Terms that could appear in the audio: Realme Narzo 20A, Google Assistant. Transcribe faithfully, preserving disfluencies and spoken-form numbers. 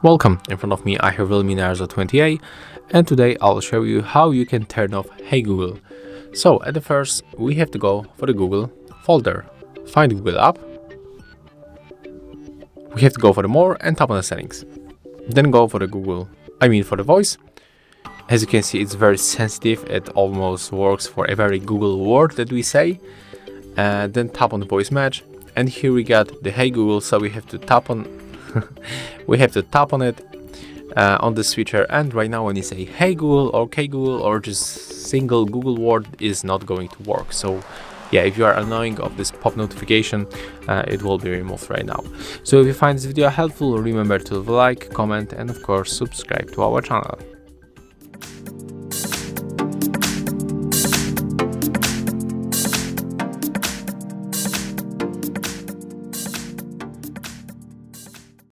Welcome, in front of me I have Realme Narzo twenty A, and today I'll show you how you can turn off Hey Google. So at the first we have to go for the Google folder, find the Google app, we have to go for the more and tap on the settings, then go for the Google, I mean for the voice. As you can see, it's very sensitive, it almost works for every Google word that we say. And then tap on the voice match, and here we got the Hey Google, so we have to tap on we have to tap on it uh, on the switcher, and right now when you say Hey Google or K Google or just single Google word is not going to work. So yeah, if you are annoying of this pop notification, uh, it will be removed right now. So if you find this video helpful, remember to like, comment, and of course subscribe to our channel.